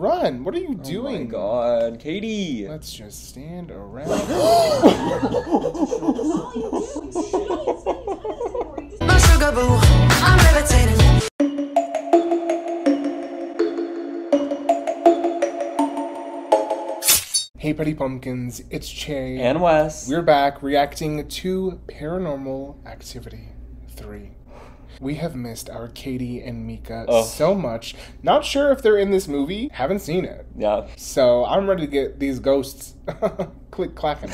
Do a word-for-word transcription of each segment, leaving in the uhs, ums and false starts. Run! What are you oh doing? Oh my god, Katie! Let's just stand around. My sugar boo, I'm levitating. Hey, Pretty Pumpkins, it's Che. And Wes. We're back reacting to Paranormal Activity three. We have missed our Katie and Mika oh. so much. Not sure if they're in this movie. Haven't seen it. Yeah. So I'm ready to get these ghosts click clacking.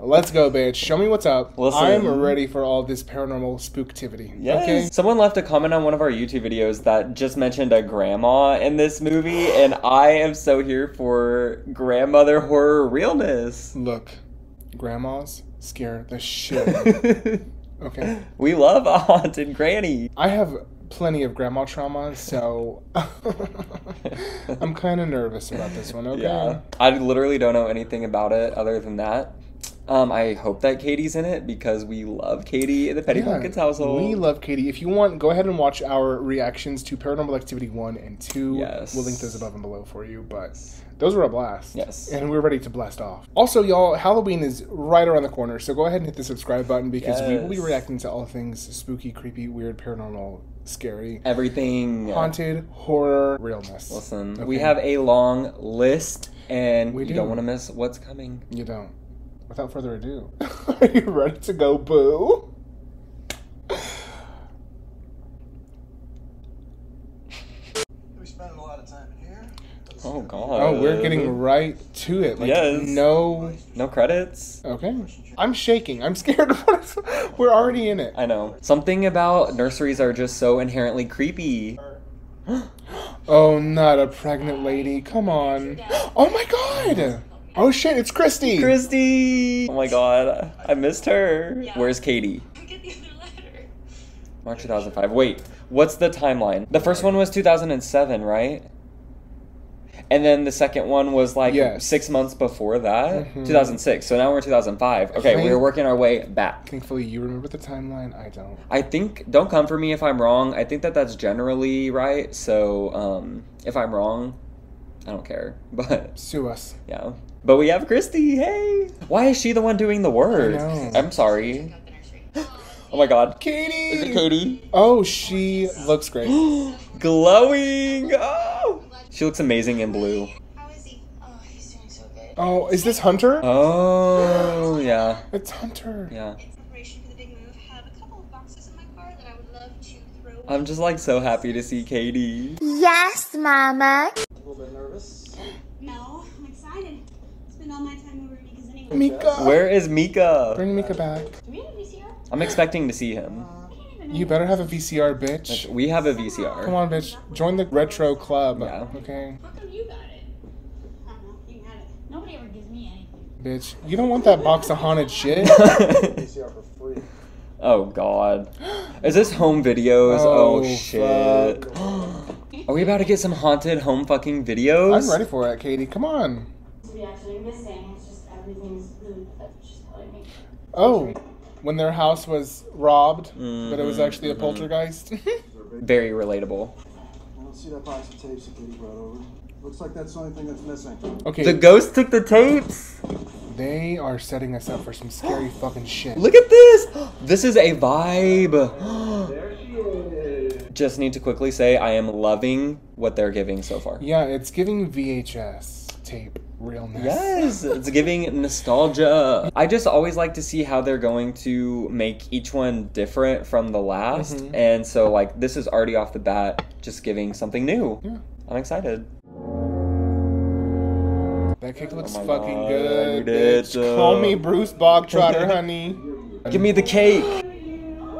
Let's go, bitch. Show me what's up. Listen. I'm ready for all this paranormal spooktivity. Yes. Okay? Someone left a comment on one of our YouTube videos that just mentioned a grandma in this movie, and I am so here for grandmother horror realness. Look, grandmas scare the shit. Okay. We love a haunted granny. I have plenty of grandma trauma, so I'm kind of nervous about this one, okay? Yeah. I literally don't know anything about it other than that. Um, I hope that Katie's in it because we love Katie in the Petty yeah, Pumpkins household. We love Katie. If you want, go ahead and watch our reactions to Paranormal Activity one and two. Yes. We'll link those above and below for you, but those were a blast. Yes. And we're ready to blast off. Also, y'all, Halloween is right around the corner, so go ahead and hit the subscribe button because yes. we will be reacting to all things spooky, creepy, weird, paranormal, scary. Everything. Haunted, horror, realness. Listen, okay. we have a long list, and we do. You don't want to miss what's coming. You don't. Without further ado, are you ready to go, boo? We spending a lot of time in here. Oh god! Oh, we're getting right to it. Like, yes. No, no credits. Okay. I'm shaking. I'm scared. We're already in it. I know. Something about nurseries are just so inherently creepy. Oh, not a pregnant lady! Come on! Oh my god! Oh shit, it's Christy! Christy! Oh my god, I missed her. Yeah. Where's Katie? Get the other letter. March two thousand five. Wait, what's the timeline? The first one was two thousand seven, right? And then the second one was like yes. six months before that? Mm-hmm. two thousand six, so now we're in two thousand five. Okay, Thank we're working our way back. Thankfully, you remember the timeline, I don't. I think, don't come for me if I'm wrong, I think that that's generally right, so um, if I'm wrong, I don't care, but... Sue us. Yeah. But we have Christy, hey! Why is she the one doing the work? I'm sorry. Oh my god. Katie! Is it Katie? Oh, she looks great. Glowing! Oh! She looks amazing in blue. How is he? Oh, he's doing so good. Oh, is this Hunter? Oh, yeah. It's Hunter. Yeah. In preparation for the big move, I have a couple of boxes in my car that I would love to throw. I'm just like so happy to see Katie. Yes, Mama. A little bit nervous. No, I'm excited. All my time over Mika's anyway. Mika! Where is Mika? Bring Mika back. Do we have a V C R? I'm expecting to see him. You better have a V C R, bitch. We have a V C R. Come on, bitch. Join the retro club. Yeah. Okay. How come you got it? I don't know. You got it. Nobody ever gives me anything. Bitch, you don't want that box of haunted shit. V C R for free. Oh, God. Is this home videos? Oh, oh shit. Fuck. Are we about to get some haunted home fucking videos? I'm ready for it, Katie. Come on. Actually missing. It's just everything's really, that's just how I make it. Oh, when their house was robbed, mm-hmm, but it was actually mm-hmm. a poltergeist. Very relatable. I don't see that box of tapes that Katie brought over. Looks like that's the only thing that's missing. Okay. The ghost took the tapes. They are setting us up for some scary fucking shit. Look at this. This is a vibe. There she is. Just need to quickly say I am loving what they're giving so far. Yeah, it's giving V H S tape realness. Yes, it's giving nostalgia. I just always like to see how they're going to make each one different from the last. Mm-hmm. And so like this is already off the bat just giving something new. Yeah. I'm excited. That kick looks oh fucking God, good. Bitch. So. Call me Bruce Bogtrotter, honey. Give me the cake.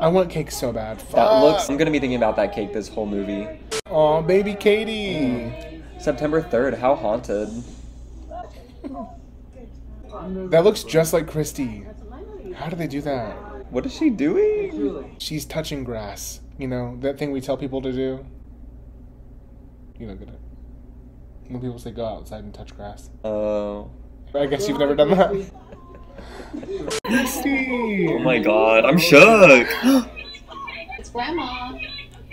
I want cake so bad. Fuck. That looks I'm gonna be thinking about that cake this whole movie. Aw, baby Katie. Mm. September third, how haunted. That looks just like Christy. How do they do that? What is she doing? She's touching grass. You know, that thing we tell people to do. You don't get it. When people say go outside and touch grass. Oh. I guess you've never done that. Christy! Oh my god, I'm shook! It's Grandma.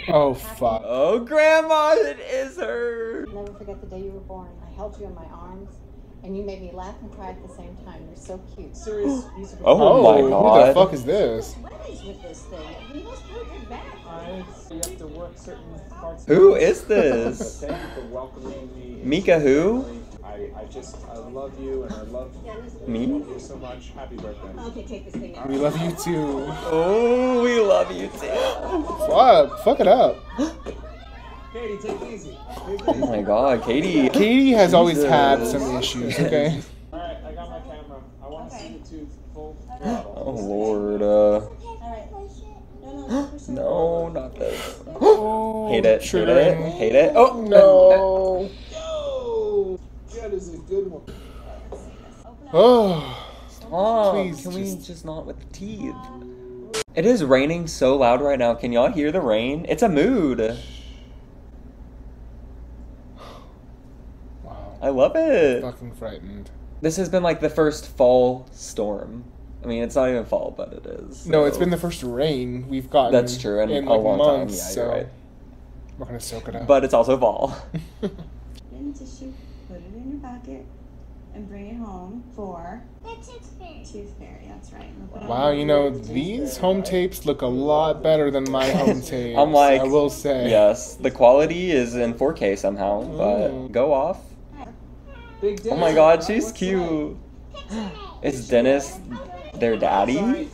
Oh fuck. Oh Grandma, it is her! never forget the day you were born. I held you in my arms, and you made me laugh and cry at the same time. You're so cute. Serious music. Oh, oh my God. Who the fuck is this? What is with this thing? You must put it back. I you have to work certain parts. Who is this? Thank you for welcoming me. Mika who? I, I just, I love you, and I love me? Love you so much. Happy birthday. Okay, take this thing out. We love you too. Oh, we love you too. Fuck, fuck it up. Katie, take it easy. Take it easy. Oh my God, Katie. Katie has Jesus. always had some issues, okay? Alright, I got my camera. I want to okay. see the tooth full. Oh Lord. Uh... no, not this. Oh, hate it, hate it, hate it. Oh, no. Is a good one. Oh, stop. Please, can we just... just not with the teeth? It is raining so loud right now. Can y'all hear the rain? It's a mood. Wow. I love it. Fucking frightened. This has been like the first fall storm. I mean, it's not even fall, but it is. So. No, it's been the first rain we've gotten. That's true, and in a like long months, time. Yeah, so you're right. We're gonna soak it up. But it's also fall. Put it in your bucket and bring it home for the Tooth Fairy. Tooth Fairy, that's right. Wow, you know, these home tapes look a lot better than my home tapes. I'm like, I will say. Yes, the quality is in four K somehow, but mm. go off. Big oh my God, she's What's cute. Like? It's Dennis, their daddy.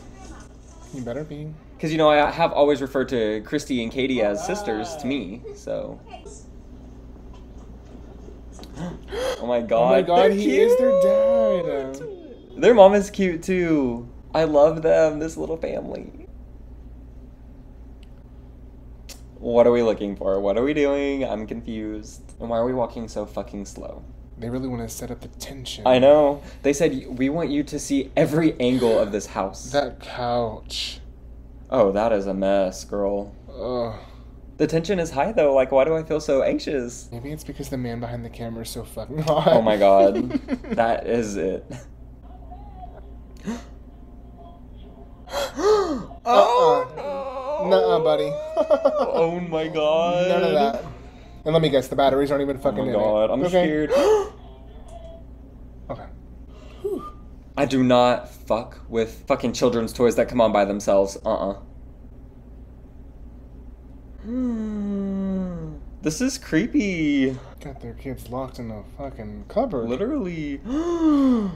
You better be. Because, you know, I have always referred to Christy and Katie as sisters to me, so. Oh my God! Oh my God! He cute. is their dad. Their mom is cute too. I love them. This little family. What are we looking for? What are we doing? I'm confused. And why are we walking so fucking slow? They really want to set up the tension. I know. They said we want you to see every angle of this house. That couch. Oh, that is a mess, girl. Ugh. The tension is high, though. Like, why do I feel so anxious? Maybe it's because the man behind the camera is so fucking hot. Oh, my God. That is it. Oh, uh-uh. no. Nuh-uh, buddy. Oh, my God. None of that. And let me guess, the batteries aren't even fucking in it. Oh, my God. I'm okay. scared. Okay. Whew. I do not fuck with fucking children's toys that come on by themselves. Uh-uh. Hmm. This is creepy. Got their kids locked in a fucking cupboard. Literally. Oh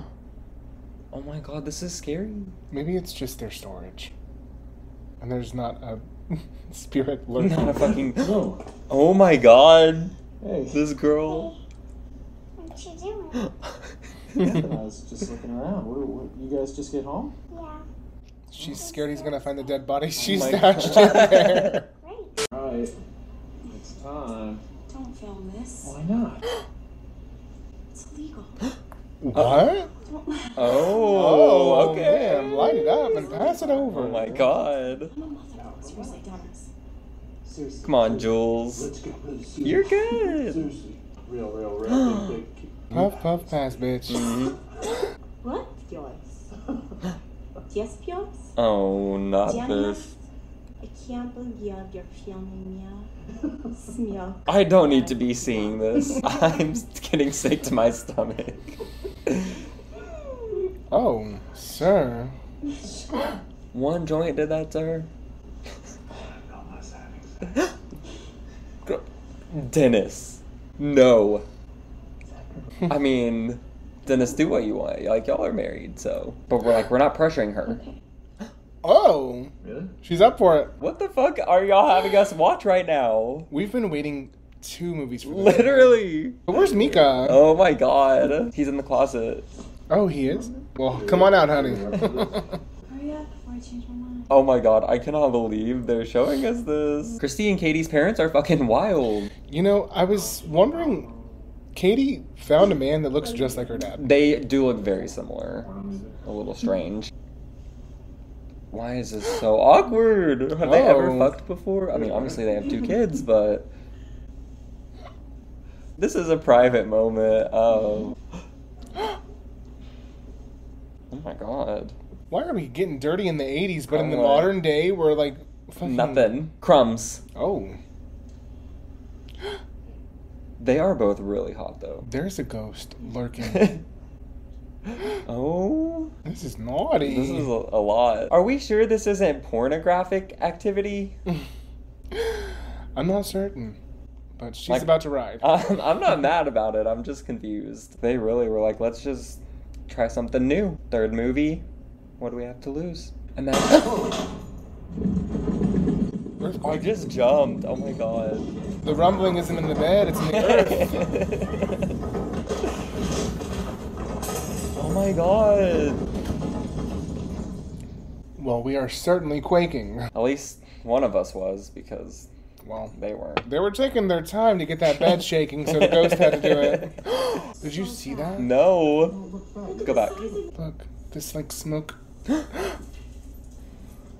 my God, this is scary. Maybe it's just their storage. And there's not a spirit lurking. Not a fucking... No. Oh my God. Hey. This girl. What you doing? Nothing, I was just looking around. What, what, you guys just get home? Yeah. She's scared he's gonna find the dead body. She's oh stashed in there. It's time. Don't film this. Why not? It's illegal. What? Oh, oh okay. Man, light it up and pass it over. Oh my God. I'm a mother. Seriously, Dennis. Seriously. Come on, Jules. Let's go. Seriously. You're good. Seriously. Real, real, real. Big, big, big. Puff, puff, pass, bitch. Mm-hmm. What? Yours. Yes, yours? Oh, not Gianna. This. I can't believe you're filming me. I don't need to be seeing this. I'm getting sick to my stomach. Oh, sir. One joint did that to her. Dennis. No. I mean, Dennis, do what you want. Like, y'all are married, so. But we're like, we're not pressuring her. Okay. Oh, really? She's up for it. What the fuck are y'all having us watch right now? We've been waiting two movies for this. Literally. But where's Mika? Oh my God. He's in the closet. Oh, he is? Well, come on out, honey. Hurry up before I change my mind. Oh my God, I cannot believe they're showing us this. Christy and Katie's parents are fucking wild. You know, I was wondering, Katie found a man that looks just like her dad. They do look very similar. A little strange. Why is this so awkward? Have oh. they ever fucked before? I mean, obviously they have two kids, but... This is a private moment. Um... Oh my God. Why are we getting dirty in the eighties, but oh, in the modern day, we're like... Fucking... Nothing. Crumbs. Oh. They are both really hot, though. There's a ghost lurking. Oh. This is naughty. This is a lot. Are we sure this isn't pornographic activity? I'm not certain. But she's like, about to ride. I'm, I'm not mad about it. I'm just confused. They really were like, let's just try something new. Third movie. What do we have to lose? And then... I just jumped. Oh my god. The rumbling isn't in the bed. It's in the earth. Oh my god. Well, we are certainly quaking. At least one of us was, because... Well, they weren't. They were taking their time to get that bed shaking, so the ghost had to do it. Did you see that? No. Oh, go back. Look, this like smoke.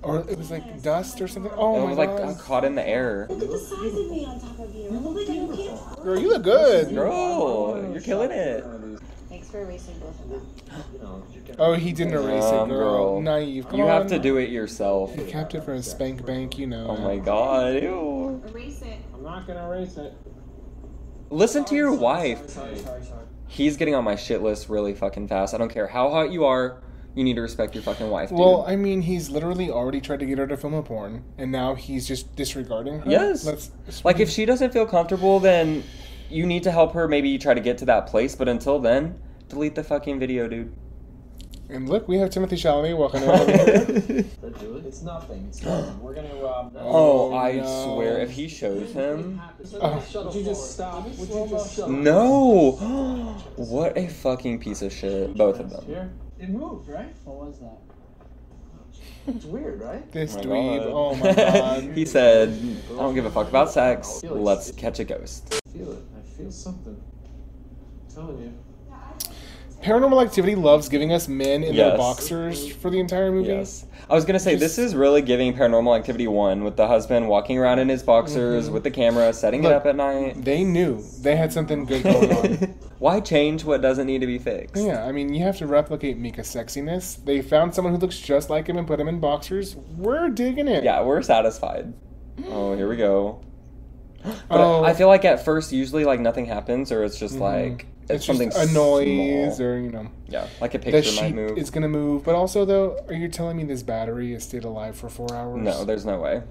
Or it was like dust or something. Oh, it my god. It was like caught in the air. Look at the size of me on top of you. Oh my god. Girl, you look good. Girl, you're killing it. Thanks for erasing both of them. Oh, he didn't erase um, it, girl. girl. Naive. Come you on. have to do it yourself. He kept it for a spank bank, you know. Oh my god. Ew. Erase it. I'm not gonna erase it. Listen to your wife. Sorry, sorry, sorry, sorry. He's getting on my shit list really fucking fast. I don't care how hot you are. You need to respect your fucking wife, dude. Well, I mean, he's literally already tried to get her to film a porn, and now he's just disregarding her. Yes. Let's, let's like, if she doesn't feel comfortable, then you need to help her maybe try to get to that place. But until then... delete the fucking video, dude. And look, we have Timothée Chalamet walking over. It's nothing. It's nothing. We're gonna rob. Oh, oh, I no. swear, if he shows him. Oh. Would you just stop? Would you just shut no. Up? What a fucking piece of shit. Both of them. It moved, right? What was that? It's weird, right? This oh dweeb. God. Oh my god. He said, I don't give a fuck about sex. Let's catch a ghost. I feel it. I feel something. I'm telling you. Paranormal Activity loves giving us men in yes. their boxers for the entire movie. Yes. I was going to say, just, this is really giving Paranormal Activity one, with the husband walking around in his boxers, mm-hmm. with the camera, setting Look, it up at night. They knew. They had something good going on. Why change what doesn't need to be fixed? Yeah, I mean, you have to replicate Mika's sexiness. They found someone who looks just like him and put him in boxers. We're digging it. Yeah, we're satisfied. Oh, here we go. But oh. I feel like at first, usually, like, nothing happens, or it's just, mm-hmm. like... It's, it's something just a noise small. Or, you know. Yeah, like a picture the sheep might move. It's going to move. But also, though, are you telling me this battery has stayed alive for four hours? No, there's no way.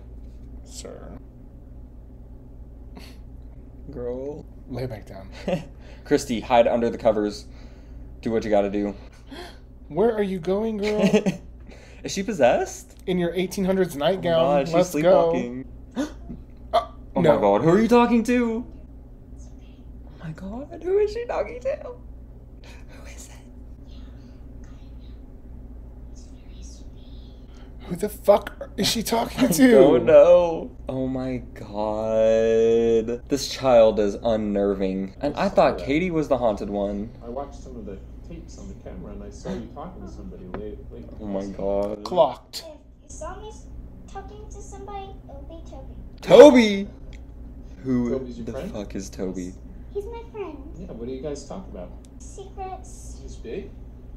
Sir. Girl. Lay back down. Christy, hide under the covers. Do what you got to do. Where are you going, girl? Is she possessed? In your eighteen hundreds nightgown. Oh God, she's Let's sleepwalking. Go. oh oh no. my God, who are you talking to? Oh my god, who is she talking to? Who is it? Who the fuck is she talking to? Oh no. Oh my god. This child is unnerving. And I thought Katie was the haunted one. I watched some of the tapes on the camera and I saw you talking to somebody late. late oh my god. Clocked. If you saw me talking to somebody, it would be Toby. Toby? Who the friend? fuck is Toby? He's my friend. Yeah, what do you guys talk about? Secrets. He's big?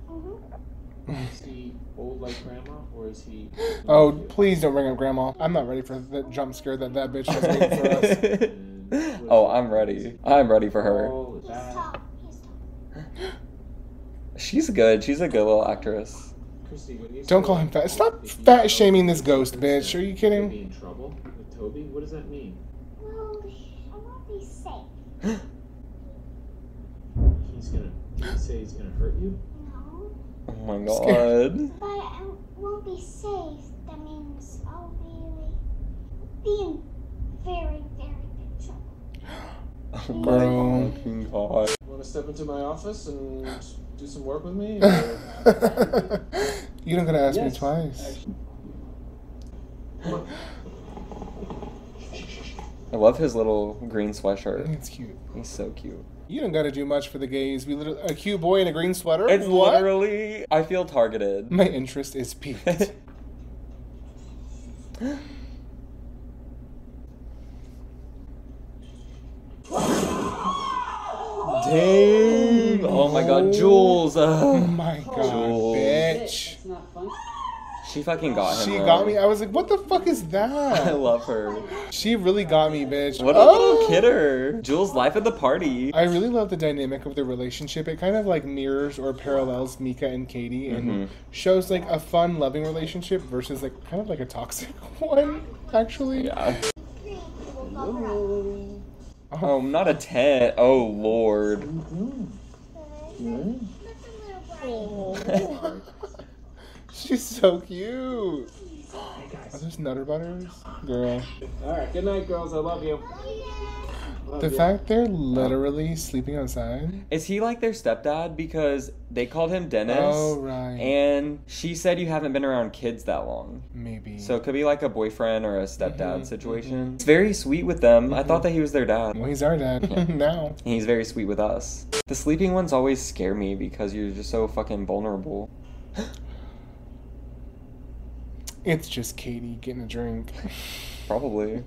Mm-hmm. Is he old like grandma, or is he... Oh, please don't bring up grandma. I'm not ready for the jump scare that that bitch is waiting for us. Oh, I'm ready. I'm ready for her. He's tall. He's tall. She's good. She's a good little actress. Christy, what do you don't call him fat. Stop fat-shaming this ghost, bitch. Are you kidding? You're in trouble with Toby? What does that mean? Well, I won't be safe. He's gonna did he say he's gonna hurt you? No. Oh my god. But I won't be safe. That means I'll really be in very, very big trouble. Oh my fucking god. You wanna step into my office and do some work with me? Or... You're not gonna ask yes. me twice. I love his little green sweatshirt. It's cute. He's so cute. You don't gotta do much for the gays. We literally a cute boy in a green sweater. It's what? literally. I feel targeted. My interest is piqued. Dang! Oh my god, Jules! Oh my god, Jules. bitch! It's not fun. She fucking got him. She got me. I was like, what the fuck is that? I love her. She really got me, bitch. What a oh. little kidder. Jules' life at the party. I really love the dynamic of their relationship. It kind of like mirrors or parallels Mika and Katie and mm-hmm. shows like a fun, loving relationship versus like kind of like a toxic one, actually. Yeah. Hello. Oh, not a tet. Oh, Lord. Mm-hmm. Mm-hmm. Oh. She's so cute. Hey guys. Are those Nutter Butters? Girl. Alright, good night, girls. I love you. Love the you. fact they're literally sleeping outside. Is he like their stepdad? Because they called him Dennis. Oh, right. And she said you haven't been around kids that long. Maybe. So it could be like a boyfriend or a stepdad mm-hmm. situation. It's very sweet with them. Mm-hmm. I thought that he was their dad. Well, he's our dad yeah. now. And he's very sweet with us. The sleeping ones always scare me because you're just so fucking vulnerable. It's just Katie getting a drink. Probably.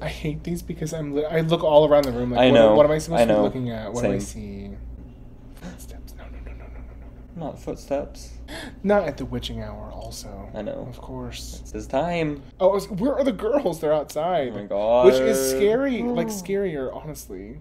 I hate these because I'm li I look all around the room like, I know. What, what am I supposed I to be looking at? What Same. do I see? Footsteps. No, no, no, no, no, no, no. Not footsteps. Not at the witching hour also. I know. Of course. It's his time. Oh, where are the girls? They're outside. Oh my god. Which is scary. Like, scarier, honestly.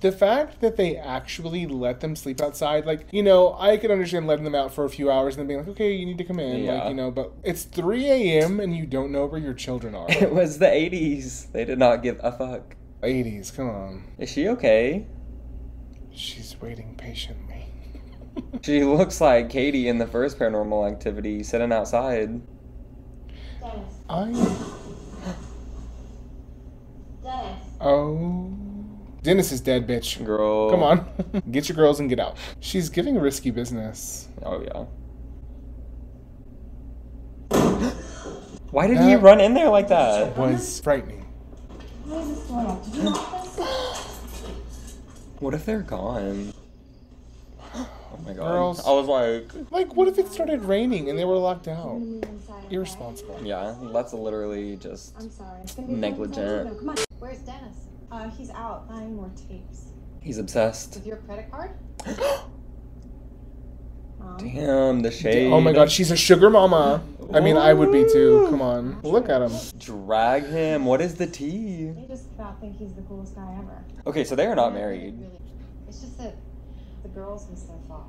The fact that they actually let them sleep outside, like, you know, I could understand letting them out for a few hours and then being like, okay, you need to come in, yeah. like, you know, but it's three A M and you don't know where your children are. It was the eighties. They did not give a fuck. eighties, come on. Is she okay? She's waiting patiently. She looks like Katie in the first Paranormal Activity, sitting outside. Dennis. I... Dennis. Oh... Dennis is dead, bitch. Girl. Come on. Get your girls and get out. She's giving risky business. Oh, yeah. Why did that he run in there like that? Was frightening. What is this going on? Did you know this? What if they're gone? Oh, my God. Girls. I was like... Like, what if it started raining and they were locked out? Irresponsible. Yeah, that's literally just I'm sorry. negligent. Come on. Where's Dennis? Uh, he's out buying more tapes. He's obsessed. With your credit card? um, Damn, the shade. Oh my god, she's a sugar mama. Ooh. I mean, I would be too. Come on. Look at him. Drag him. What is the tea? They just about think he's the coolest guy ever. Okay, so they are not married. It's just that the girls miss their father.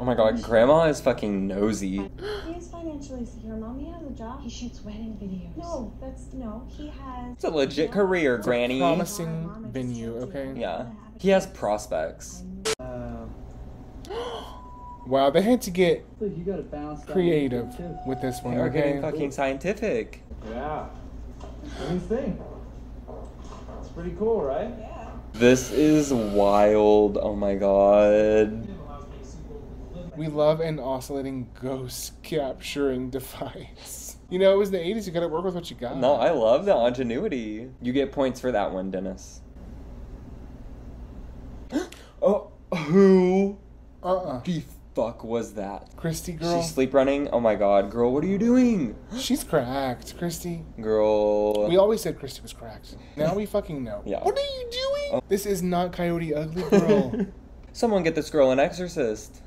Oh my god, Grandma is fucking nosy. He's financially secure. Mommy has a job. He shoots wedding videos. No, that's no. He has. It's a legit yeah. career, it's Granny. A promising venue, okay? Yeah. He has prospects. Uh, wow, they had to get Look, you gotta bounce creative with this one. They're okay? getting fucking scientific. Yeah. What do you think? It's pretty cool, right? Yeah. This is wild. Oh my god. We love an oscillating ghost capturing device. You know, it was the eighties. You gotta work with what you got. No, I love the ingenuity. You get points for that one, Dennis. Oh, who uh-uh. the fuck was that? Christy, girl. She's sleep running? Oh my god, girl, what are you doing? She's cracked, Christy. Girl. We always said Christy was cracked. Now we fucking know. Yeah. What are you doing? Oh. This is not Coyote Ugly, girl. Someone get this girl an exorcist.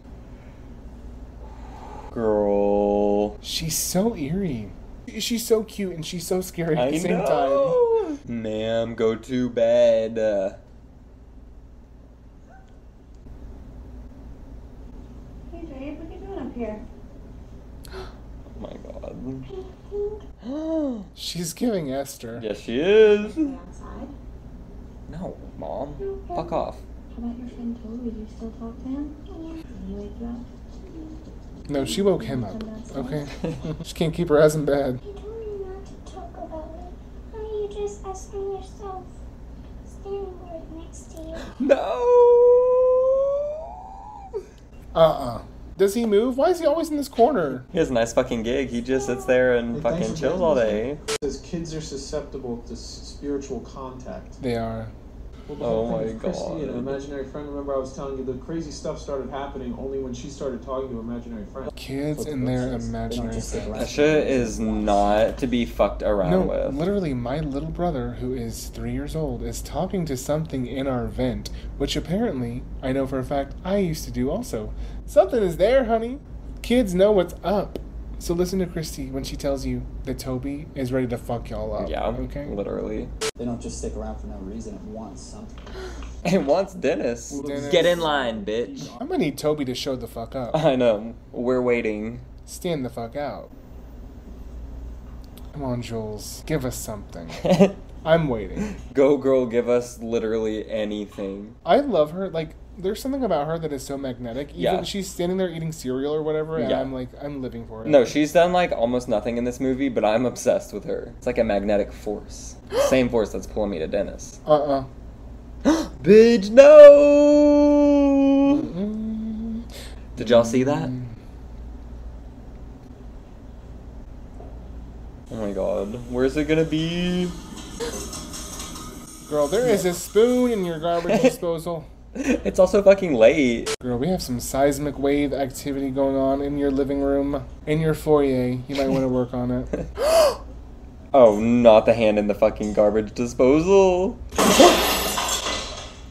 Girl. She's so eerie. She's so cute and she's so scary at I the same know. time. Ma'am, go to bed. Uh, hey, babe, what are you doing up here? Oh my god. She's giving Esther. Yes, she is. Outside? No, Mom. Okay. Fuck off. How about your friend Toby? Do you still talk to him? Did he wake you up? No, she woke him up, okay? She can't keep her ass in bed. You told me not to talk about it. Why are you just asking yourself? Standing right next to you. No! Uh-uh. Does he move? Why is he always in this corner? He has a nice fucking gig. He just sits there and fucking chills all day. It says kids are susceptible to spiritual contact. They are. Well, the whole oh thing my with Christy and an imaginary friend. Remember, I was telling you the crazy stuff started happening only when she started talking to imaginary friends. Kids and their imaginary friends. That shit is not to be fucked around no, with. Literally, my little brother, who is three years old, is talking to something in our vent, which apparently, I know for a fact, I used to do also. Something is there, honey. Kids know what's up. So listen to Christy when she tells you that Toby is ready to fuck y'all up. Yeah, okay? Literally. They don't just stick around for no reason. It wants something. It wants Dennis. Dennis. Get in line, bitch. I'm gonna need Toby to show the fuck up. I know. We're waiting. Stand the fuck out. Come on, Jules. Give us something. I'm waiting. Go, girl. Give us literally anything. I love her. Like, there's something about her that is so magnetic. Even yeah. She's standing there eating cereal or whatever, and yeah. I'm like, I'm living for it. No, she's done, like, almost nothing in this movie, but I'm obsessed with her. It's like a magnetic force. Same force that's pulling me to Dennis. Uh-uh. Bitch, no! Mm-mm. Did y'all see that? Oh my god. Where's it gonna be? Girl, there is a spoon in your garbage disposal. It's also fucking late. Girl, we have some seismic wave activity going on in your living room, in your foyer. You might want to work on it. Oh, not the hand in the fucking garbage disposal.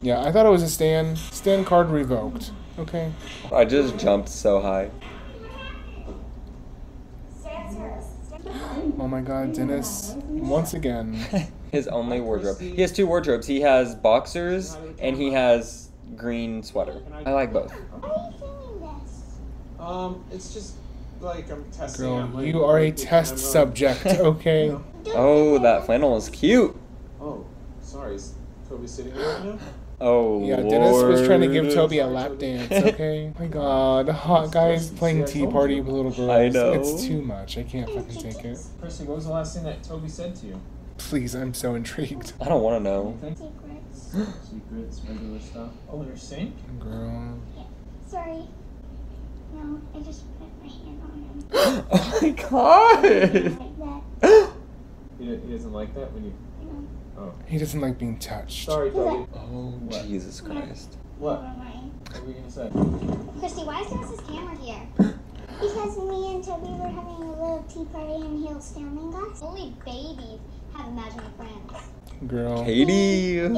Yeah, I thought it was a Stan. Stan card revoked. Okay. I just jumped so high. Oh my god, Dennis, once again. His only wardrobe. He has two wardrobes. He has boxers and he has green sweater. I like both. Why are you filming this? Um, it's just like I'm testing. Girl, I'm like, you are a test subject, okay? No. Oh, that flannel is cute. Oh, sorry. Is Toby sitting here right now? Oh, yeah, Lord. Dennis was trying to give Toby a lap dance, okay? Oh my god, hot guys playing tea party with little girls. I know. It's too much. I can't fucking take it. Christy, what was the last thing that Toby said to you? Please, I'm so intrigued. I don't want to know. Secrets. Secrets, regular stuff. Oh, in your sink? Girl. Yeah. Sorry. No, I just put my hand on him. Oh my god! He doesn't like that. He doesn't like that when you... No. Oh. He doesn't like being touched. Sorry, Toby. Oh, what? Jesus Christ. What? What were you going to say? Christy, why is Dennis's camera here? Because me and Toby were having a little tea party and he was filming us. Only babies have imaginary friends. Girl. Katie! Is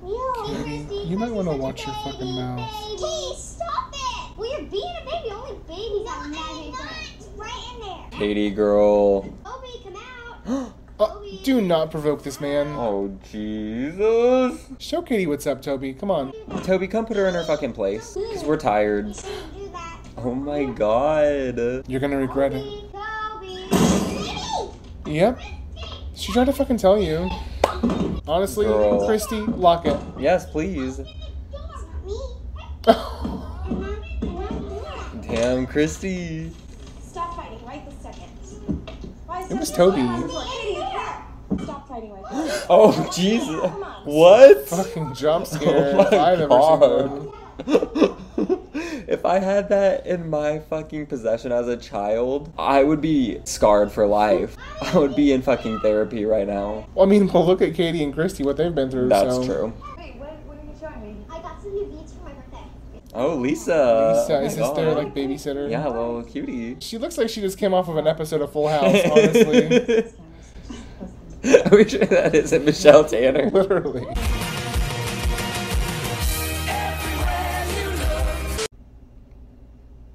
real. Katie, Christy, you might want to watch your baby, fucking mouth. Katie, stop it! Well, you're being a baby. Only babies have imaginary friends. It's right in there. Katie, girl. Toby, come out. Toby. Uh, do not provoke this man. Oh, Jesus. Show Katie what's up, Toby. Come on. Toby, come put her in her fucking place. Because we're tired. Oh my god. You're gonna regret it. Yep. She tried to fucking tell you. Honestly, girl. Christy, lock it. Yes, please. Damn, Christy. Stop fighting right this second. Why is it was Toby. Stop fighting right this second. Oh, Jesus. What? Fucking jump scare. Oh I've ever seen one. If I had that in my fucking possession as a child, I would be scarred for life. I would be in fucking therapy right now. Well, I mean, well, look at Katie and Christy, what they've been through. That's so true. Wait, what, what are you showing me? I got some new beads for my birthday. Oh, Lisa. Lisa, oh is this God. Their, like, babysitter? Yeah, little cutie. She looks like she just came off of an episode of Full House, honestly. Are we sure that isn't Michelle Tanner? Literally.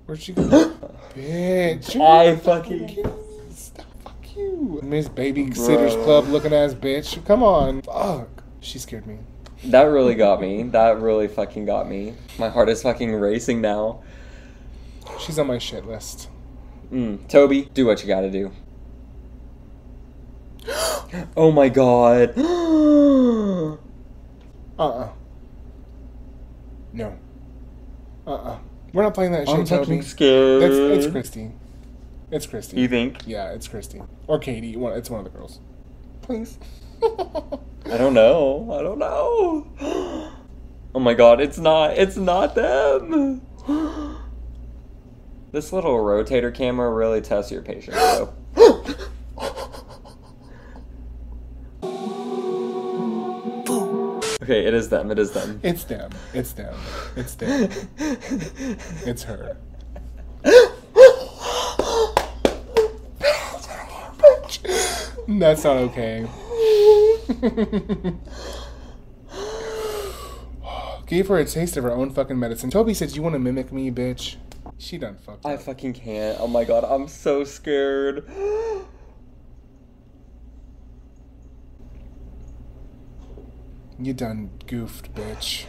Where'd she go? Bitch. I fucking... Stop. Fuck you. Miss Babysitter's Club looking ass bitch. Come on. Fuck. She scared me. That really got me. That really fucking got me. My heart is fucking racing now. She's on my shit list. Mm. Toby, do what you gotta do. Oh my god. Uh-uh. No. Uh-uh. We're not playing that shit, I'm Toby. I'm scared. It's, it's Christy. It's Christy. You think? Yeah, it's Christy. Or Katie. It's one of the girls. Please. I don't know. I don't know. Oh my god, it's not. It's not them. This little rotator camera really tests your patience, though. Okay, it is them. It is them. It's them. It's them. It's them. It's her. That's not okay. Gave her a taste of her own fucking medicine. Toby says, "You want to mimic me, bitch?" She done fucked up. I fucking can't. Oh my god, I'm so scared. You done goofed, bitch.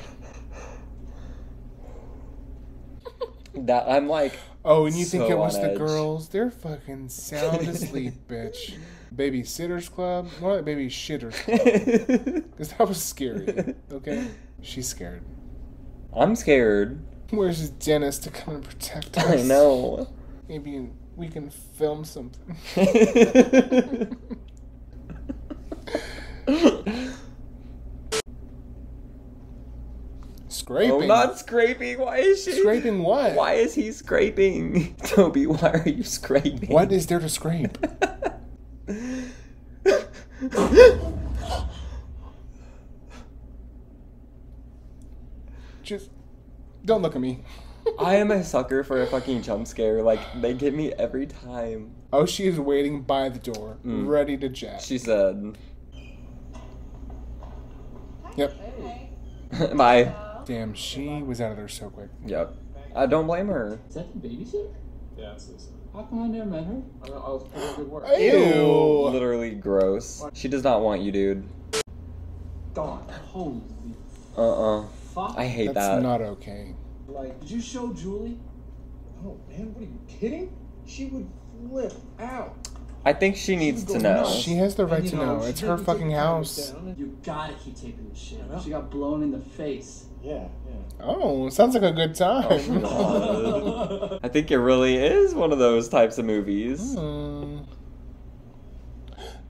That I'm like. Oh, and you so think it was the edge. Girls? They're fucking sound asleep, bitch. Baby Sitters Club? More like Baby Shitters Club. Because that was scary. Okay? She's scared. I'm scared. Where's Dennis to come and protect us? I know. Maybe we can film something. Scraping. Oh, not scraping. Why is she? Scraping what? Why is he scraping? Toby, why are you scraping? What is there to scrape? Just don't look at me. I am a sucker for a fucking jump scare. Like, they get me every time. Oh, she is waiting by the door, mm. ready to jack. She said. Yep. Okay. Bye. Hello. Damn, she was out of there so quick. Yep. I don't blame her. Is that the babysitter? Yeah, it's this. How come I never met her? I was pretty good work. Ew. Ew. Literally gross. She does not want you, dude. God, holy. Uh-uh. I hate That's that. That's not okay. Like, did you show Julie? Oh, man, what are you kidding? She would flip out. I think she, she needs to know. Nuts. She has the right and, to know. know. It's her fucking house. You gotta keep taking this shit. She got blown in the face. Yeah, yeah. Oh, sounds like a good time. Oh, God. I think it really is one of those types of movies. Mm.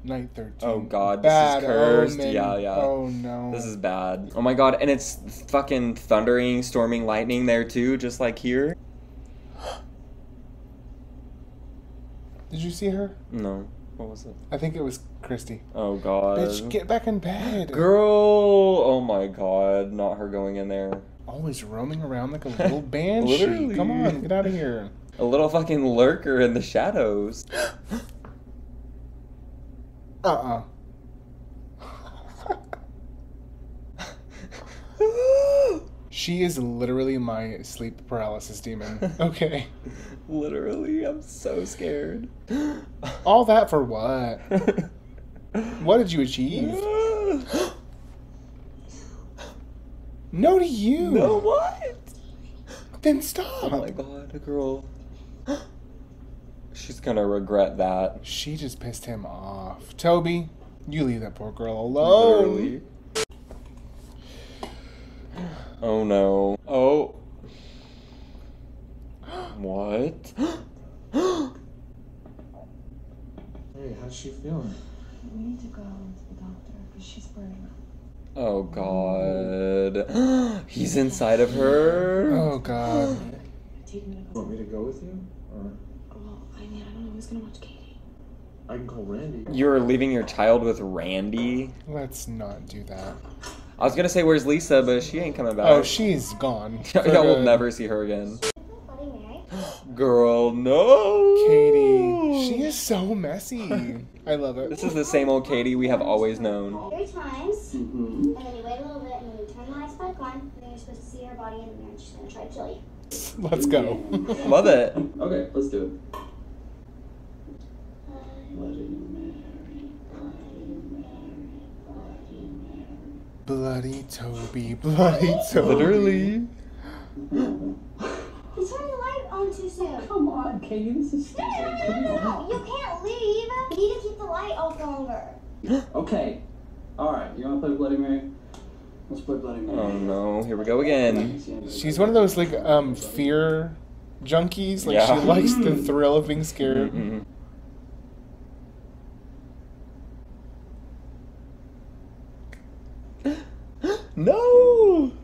nine thirteen. Oh god, bad this is cursed. Omen. Yeah, yeah. Oh no. This is bad. Oh my god, and it's fucking thundering, storming lightning there too, just like here. Did you see her? No. What was it? I think it was Christy. Oh god. Bitch, get back in bed. Girl! Oh my god, not her going in there. Always roaming around like a little banshee. Literally. Come on, get out of here. A little fucking lurker in the shadows. Uh-uh. She is literally my sleep paralysis demon. Okay. Literally, I'm so scared. All that for what? What did you achieve? No to you. No what? Then stop. Oh my god, a girl. She's gonna regret that. She just pissed him off. Toby, you leave that poor girl alone. Literally. Oh no. Oh. What? Hey, how's she feeling? We need to go to the doctor because she's burning. Oh god. He's inside of her. Oh god. You want me to go with you? Or? I mean, I don't know who's gonna watch Katie. I can call Randy. You're leaving your child with Randy? Let's not do that. I was gonna say, where's Lisa, but she ain't coming back. Oh, she's gone. Y'all will never see her again. Girl, no! Katie, she is so messy. I love it. This is the same old Katie we have always known. Three times, mm-hmm. and then you wait a little bit, and then you turn the lights back on, and then you're supposed to see her body, and then she's gonna try to kill you. Let's go. Love it. Okay, let's do it. Bloody Mary, Bloody Mary, Bloody Mary. Bloody Toby, Bloody Toby. Literally. You turned the light on too soon. Come on, Katie, this is stupid. No, no, no, no, no, no. You can't leave. You need to keep the light off longer. Okay. All right, you want to play Bloody Mary? Let's play Bloody Mary. Oh, no. Here we go again. She's one of those, like, um, fear junkies. Like, yeah. She likes the thrill of being scared. Mm-hmm. No!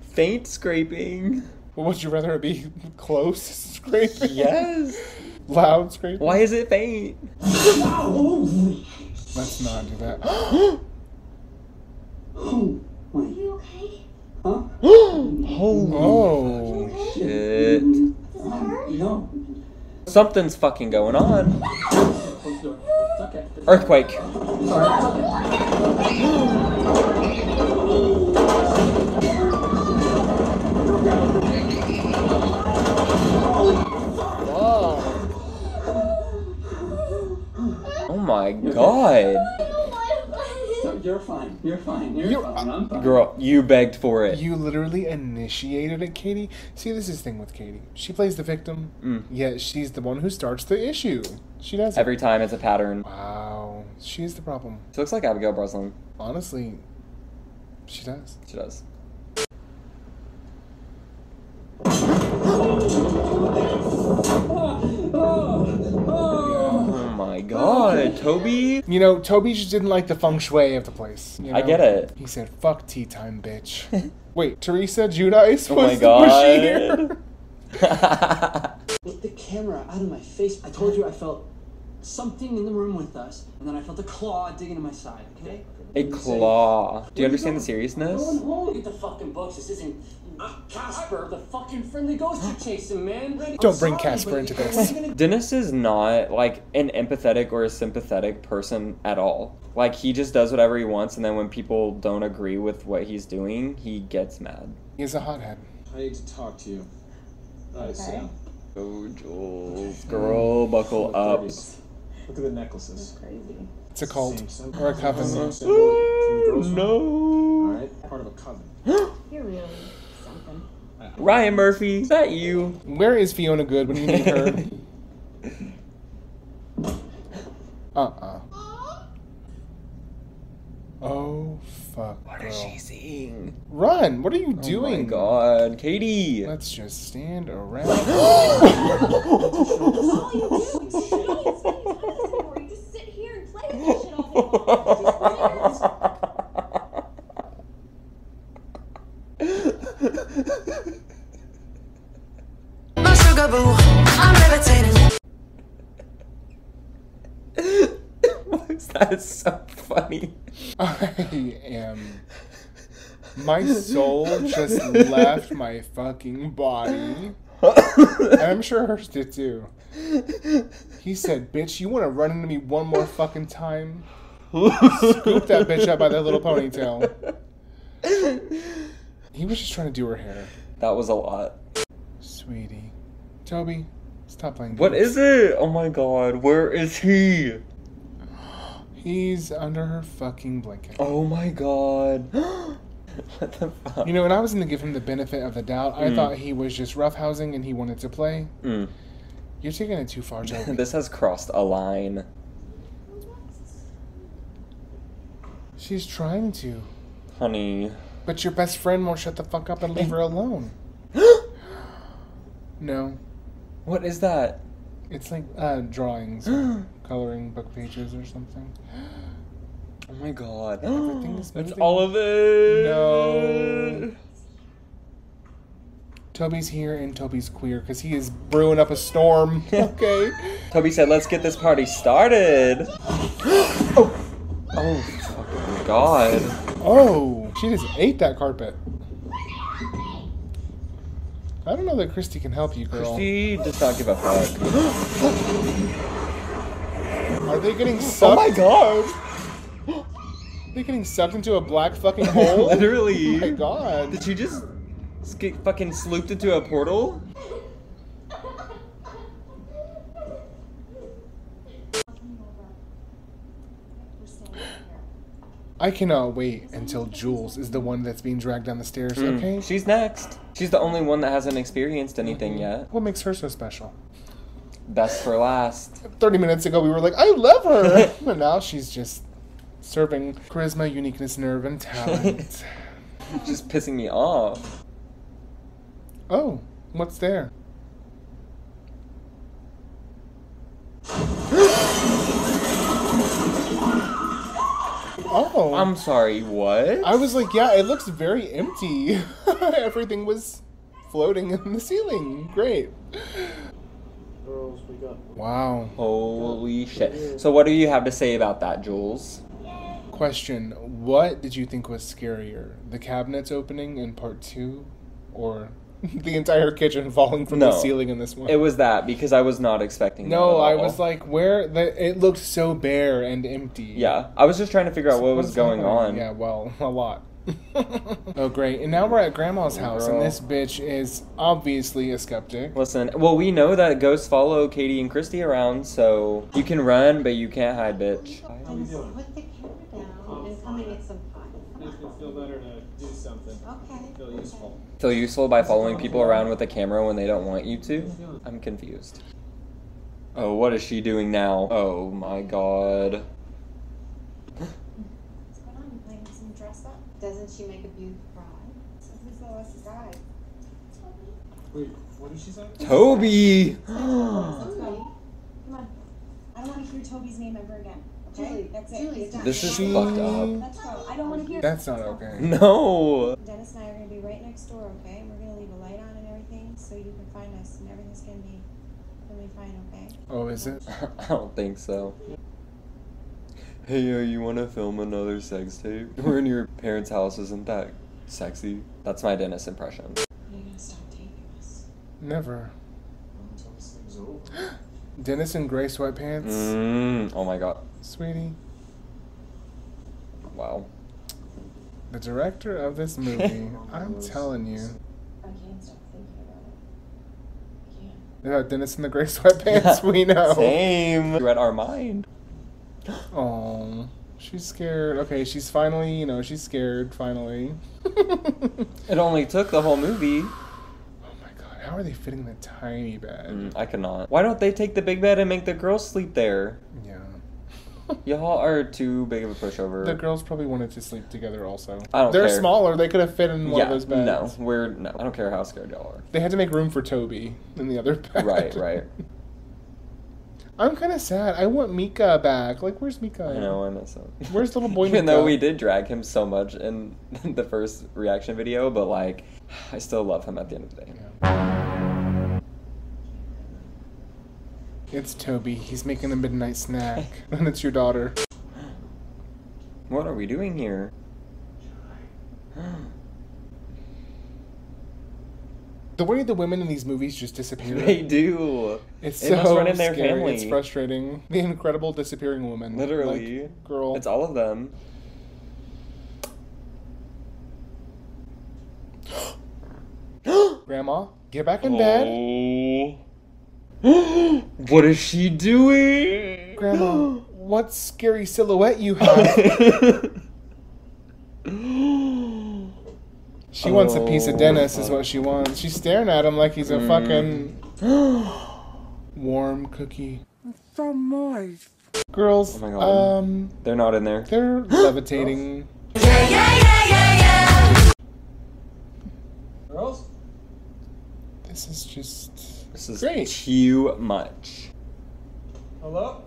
Faint scraping. Well, would you rather it be close scraping? Yes. Loud scraping? Why is it faint? Let's not do that. Are you okay? Huh? Holy oh, okay? shit. Um, no. Something's fucking going on. Earthquake. Whoa. Oh my god. You're fine. You're fine. You're, You're fine. I'm fine. Girl, you begged for it. You literally initiated it, Katie. See, this is the thing with Katie. She plays the victim, mm. yet she's the one who starts the issue. She does Every it. time it's a pattern. Wow. She's the problem. She looks like Abigail Breslin. Honestly, she does. She does. God, Toby. You know, Toby just didn't like the feng shui of the place. You know? I get it. He said, fuck tea time, bitch. Wait, Teresa Giudice? Oh my god. Was she here? Get the camera out of my face. I told you I felt something in the room with us, and then I felt a claw digging in my side, okay? A claw. Do you understand the seriousness? Go home. Get the fucking books. This isn't Casper, the fucking friendly ghost you're chasing, man. Don't bring Casper into this. Dennis is not, like, an empathetic or a sympathetic person at all. Like, he just does whatever he wants, and then when people don't agree with what he's doing, he gets mad. He's a hothead. I need to talk to you. Alright, Sam. Go, Joel. Girl, buckle up. Look at the necklaces. That's crazy. It's a cult. Or a coven. Oh, no. Alright, part of a coven. You're really... Ryan Murphy, is that you? Where is Fiona Good when you need her? Uh-uh. Oh, fuck. What is she seeing? Run! What are you doing? Oh my god, Katie! Let's just stand around. That's so funny. I am. My soul just left my fucking body. And I'm sure hers did too. He said, bitch, you want to run into me one more fucking time? Scoop that bitch up by that little ponytail. He was just trying to do her hair. That was a lot. Sweetie. Toby, stop playing games. What is it? Oh my god, where is he? He's under her fucking blanket. Oh my god. What the fuck? You know, and I was going to give him the benefit of the doubt. Mm. I thought he was just roughhousing and he wanted to play. Mm. You're taking it too far, Joey. This has crossed a line. She's trying to. Honey. But your best friend won't shut the fuck up and leave her alone. No. What is that? It's like uh, drawings. Coloring book pages or something. Oh my god. Everything is moving. That's all of it. No. Toby's here and Toby's queer because he is brewing up a storm. Okay. Toby said, let's get this party started. Oh. Oh, fucking god. Oh. She just ate that carpet. I don't know that Christy can help you, girl. Christy does not give a fuck. Are they getting sucked? Oh my god! Are they getting sucked into a black fucking hole? Literally. Oh my god. Did you just get fucking slooped into a portal? I cannot wait until Jules is the one that's being dragged down the stairs, mm. okay? She's next. She's the only one that hasn't experienced anything yet. What makes her so special? Best for last. thirty minutes ago, we were like, I love her. But now she's just serving charisma, uniqueness, nerve, and talent. Just pissing me off. Oh, what's there? Oh. I'm sorry, what? I was like, yeah, it looks very empty. Everything was floating in the ceiling. Great. Wow. Holy shit. So what do you have to say about that, Jules? Yay. Question, what did you think was scarier? The cabinets opening in part two or the entire kitchen falling from no, the ceiling in this one? It was that because I was not expecting that. No, I was like, where? The, it looked so bare and empty. Yeah, I was just trying to figure out so what was going on. Yeah, well, a lot. Oh, great. And now we're at Grandma's house, girl. And this bitch is obviously a skeptic. Listen, well, we know that ghosts follow Katie and Christy around, so you can run, but you can't hide, bitch. Feel better to do something. Okay. Feel useful. Feel useful by following people around with a camera when they don't want you to? I'm confused. Oh, what is she doing now? Oh my god. What's going on? You playing some dress up? Doesn't she make a beautiful bride? So who's the last guy? Toby. Wait, what did she say? Toby! Toby! Come on. I don't want to hear Toby's name ever again. Julie, that's it. This is fucked up. Let's go. I don't want to hear. That's not okay. No. Dennis and I are going to be right next door, okay? We're going to leave a light on and everything so you can find us and everything's going to be really fine, okay? Oh, is it? I don't think so. Hey, uh, you want to film another sex tape? We're in your parents' house. Isn't that sexy? That's my Dennis impression. You're going to stop taking us. Never. Until this thing's over. Dennis in gray sweatpants. Mm, oh my god. Sweetie. Wow. The director of this movie, I'm telling you. I can't stop thinking about it. I can't. Yeah, Dennis in the gray sweatpants, yeah, we know. Same. You read our mind. Oh, she's scared. Okay, she's finally, you know, she's scared, finally. It only took the whole movie. How are they fitting the tiny bed? Mm, I cannot. Why don't they take the big bed and make the girls sleep there? Yeah. Y'all are too big of a pushover. The girls probably wanted to sleep together also. I don't They're care. They're smaller. They could have fit in one yeah, of those beds. No, we're... No, I don't care how scared y'all are. They had to make room for Toby in the other bed. Right, right. I'm kind of sad. I want Mika back. Like, where's Mika? I know, I miss him. Where's little boy Mika? Even though we did drag him so much in the first reaction video, but, like, I still love him at the end of the day. Yeah. It's Toby. He's making a midnight snack. And it's your daughter. What are we doing here? The way the women in these movies just disappear. They do. It's so scary. In their family. It's frustrating. The incredible disappearing woman. Literally. Like, girl. It's all of them. Grandma, get back in oh. bed. What is she doing? Grandma, what scary silhouette you have. She oh, wants a piece of Dennis is what she wants. She's staring at him like he's a mm. fucking warm cookie. It's so moist. Girls, oh my God. um... They're not in there. They're levitating. Yeah, yeah, yeah, yeah, yeah! Girls? This is just... This is great. Too much. Hello?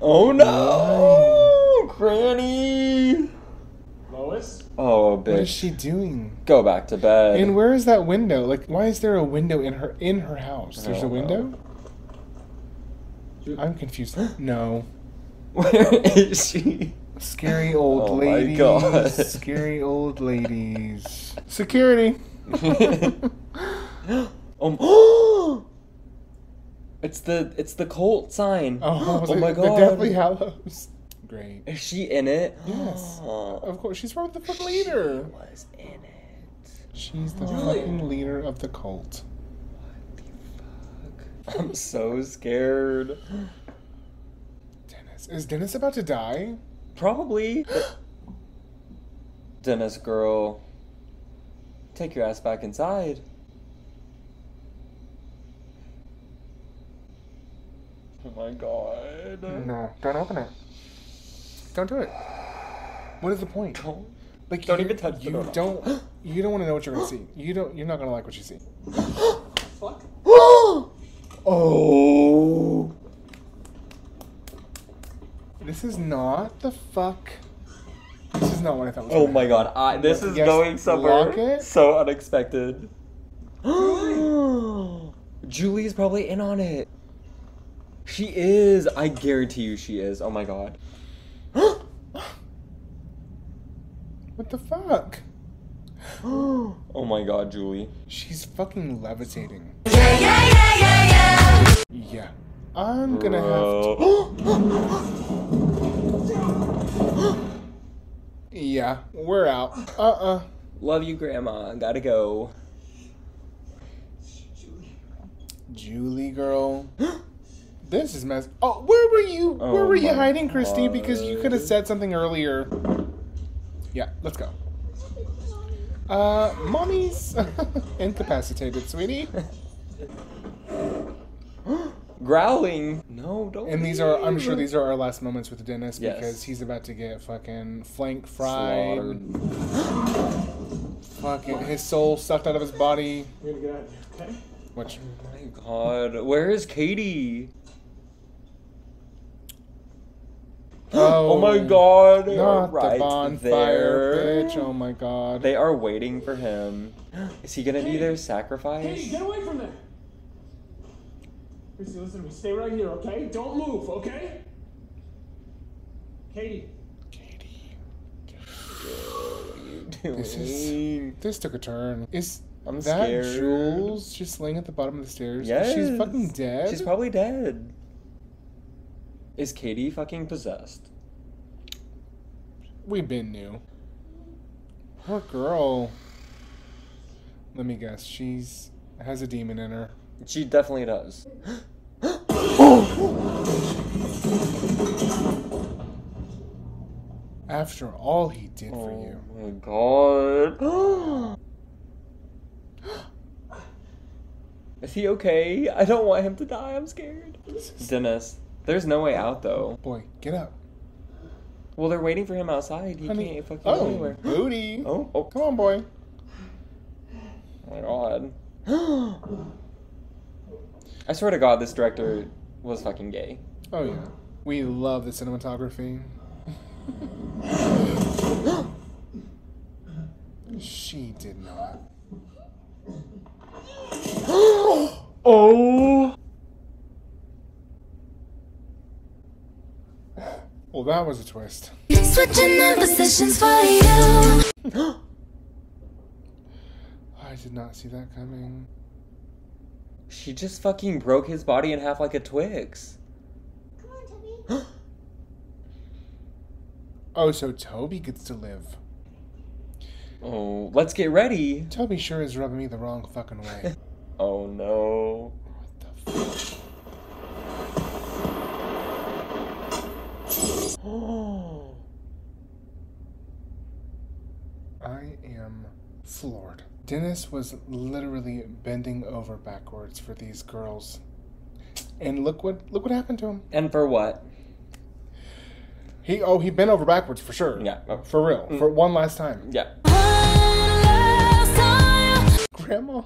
Oh no! Why? Granny! Lois? Oh, bitch. What is she doing? Go back to bed. And where is that window? Like, why is there a window in her in her house? There's a window? Know. I'm confused. No. Where is she? Scary old oh ladies. Oh my god. Scary old ladies. Security! um, It's the it's the cult sign. Oh, oh my it, god! The Deathly Hallows. Great. Is she in it? Yes. Oh. Of course, she's probably the fucking leader. She was in it. She's the really? fucking leader of the cult. What the fuck? I'm so scared. Dennis, is Dennis about to die? Probably. Dennis, girl, take your ass back inside. Oh my god. No, don't open it. Don't do it. What is the point? Don't, like, don't you, even touch you the don't, don't You don't want to know what you're going to see. You don't, you're not going to like what you see. Fuck. Oh. This is not the fuck. This is not what I thought was going to happen. Oh my god. I, this is yes, going somewhere so unexpected. Julie's probably in on it. She is. I guarantee you she is. Oh my god. What the fuck? Oh my god, Julie. She's fucking levitating. Yeah, yeah, yeah, yeah, yeah. Yeah. I'm gonna Bro. have to. Yeah, we're out. Uh-uh. Love you, Grandma. Gotta go. Julie girl. This is mess. Oh, where were you? Oh, where were you hiding, Christy? God. Because you could have said something earlier. Yeah, let's go. Uh, mommy's incapacitated, sweetie. Growling. No, don't. And these are, I'm sure these are our last moments with Dennis, yes, because he's about to get fucking flank fried. Fucking his soul sucked out of his body. We're gonna get out of here, okay? Which, oh my god, where is Katie? Oh, oh my god, they not are right the bonfire, there. Bitch. Oh my god. They are waiting for him. Is he gonna Katie, be their sacrifice? Katie, get away from there! Christy, listen to me. Stay right here, okay? Don't move, okay? Katie. Katie. Katie, what are you doing? This is, this took a turn. Is I'm that scared. Jules just laying at the bottom of the stairs? Yes. She's fucking dead? She's probably dead. Is Katie fucking possessed? We've been new. Poor girl. Let me guess. She's has a demon in her. She definitely does. After all he did oh for you. Oh my god. Is he okay? I don't want him to die. I'm scared. Dennis, there's no way out though. Boy, get up. Well, they're waiting for him outside. He Honey. can't fucking oh, go anywhere. Booty. Oh, oh, come on, boy. Oh my god. I swear to god, this director was fucking gay. Oh yeah. We love the cinematography. She did not. Oh! Well, that was a twist. Switching in positions for you. I did not see that coming. She just fucking broke his body in half like a Twix. Come on, Toby. Oh, so Toby gets to live. Oh, let's get ready. Toby sure is rubbing me the wrong fucking way. Oh no. What the fuck? Oh. I am floored. Dennis was literally bending over backwards for these girls. And look what look what happened to him. And for what? He oh he bent over backwards for sure. Yeah. Oh. For real. Mm. For one last time. Yeah. Grandma.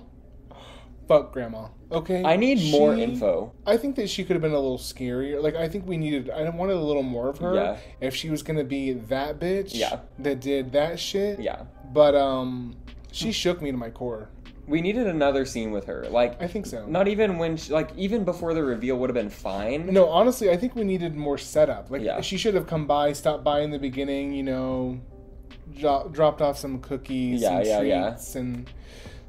Fuck Grandma. Okay. I need she, more info. I think that she could have been a little scarier. Like, I think we needed, I wanted a little more of her. Yeah. If she was going to be that bitch. Yeah. That did that shit. Yeah. But, um, she shook me to my core. We needed another scene with her. Like, I think so. Not even when, she, like, even before the reveal would have been fine. No, honestly, I think we needed more setup. Like, yeah, she should have come by, stopped by in the beginning, you know, dro dropped off some cookies yeah, and yeah, treats yeah. and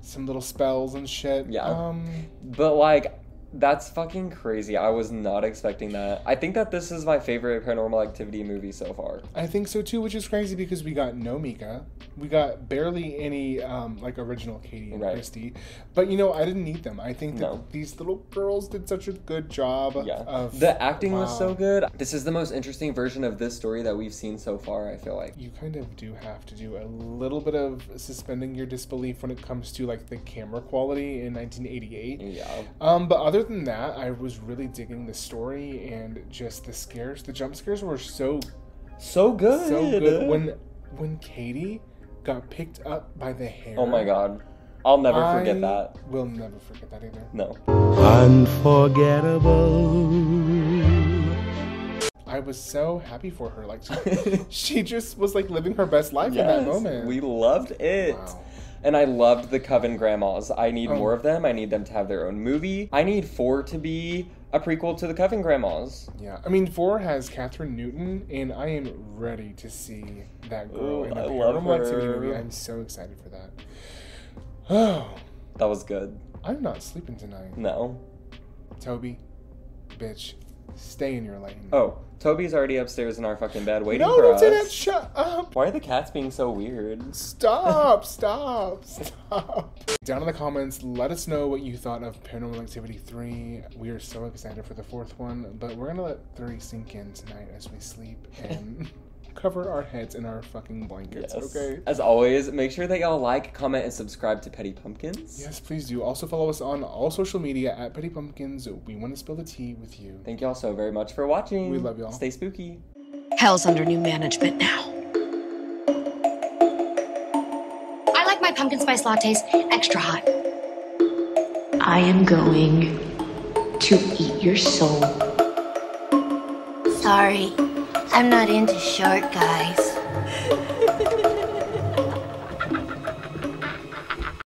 some little spells and shit. Yeah. Um, but, like, that's fucking crazy. I was not expecting that. I think that this is my favorite Paranormal Activity movie so far. I think so, too, which is crazy because we got no Mika. We got barely any, um, like, original Katie and right. Christy. But, you know, I didn't need them. I think that no. these little girls did such a good job yeah. of... The acting wow. was so good. This is the most interesting version of this story that we've seen so far, I feel like. You kind of do have to do a little bit of suspending your disbelief when it comes to, like, the camera quality in nineteen eighty-eight. Yeah. Um, but other than that, I was really digging the story and just the scares. The jump scares were so... So good. So good. When, when Katie... got picked up by the hair. Oh my god. I'll never I forget that. We'll never forget that either. No. Unforgettable. I I was so happy for her. Like, she, she just was like living her best life yes, in that moment. We loved it. Wow. And I loved the Coven Grandmas. I need oh. more of them. I need them to have their own movie. I need four to be a prequel to the Coven Grandmas. Yeah. I mean, four has Katherine Newton, and I am ready to see that girl Ooh, in a Paranormal Activity movie. I'm so excited for that. Oh. That was good. I'm not sleeping tonight. No. Toby, bitch, stay in your lane. Oh, Toby's already upstairs in our fucking bed waiting no, for don't us. No, Lieutenant, shut up. Why are the cats being so weird? Stop, stop, stop. Down in the comments, let us know what you thought of Paranormal Activity three. We are so excited for the fourth one, but we're going to let three sink in tonight as we sleep and cover our heads in our fucking blankets, yes. okay? As always, make sure that y'all like, comment, and subscribe to Petty Pumpkins. Yes, please do. Also follow us on all social media at Petty Pumpkins. We want to spill the tea with you. Thank y'all so very much for watching. We love y'all. Stay spooky. Hell's under new management now. I like my pumpkin spice lattes extra hot. I am going to eat your soul. Sorry. I'm not into short guys.